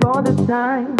for the sign.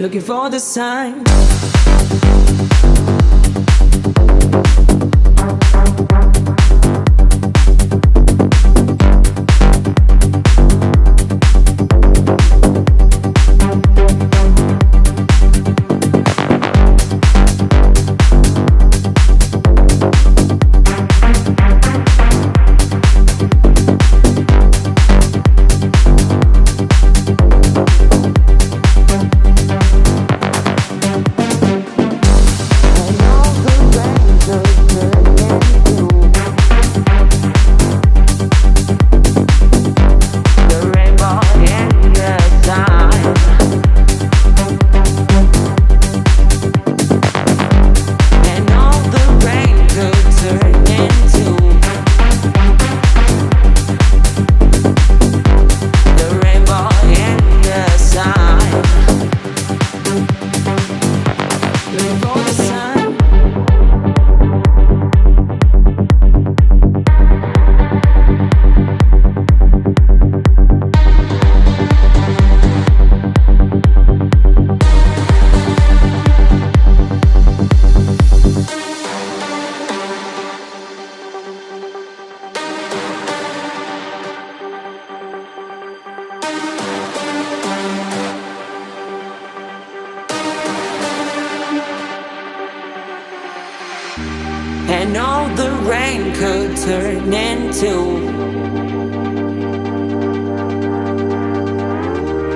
Looking for the sign. And all the rain could turn into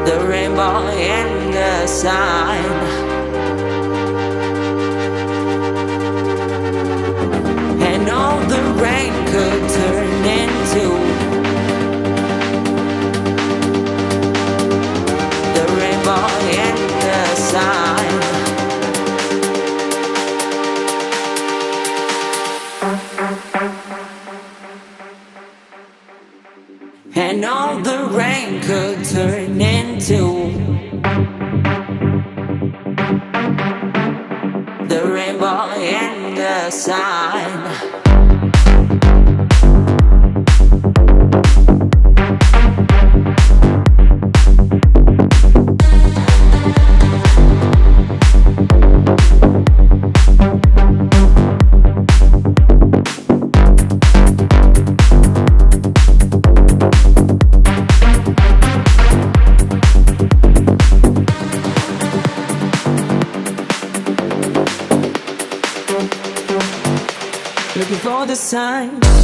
the rainbow and the sign. And all the rain could turn into the rainbow and the sign. And all the rain could turn into the rainbow and the sign. Looking for the sign.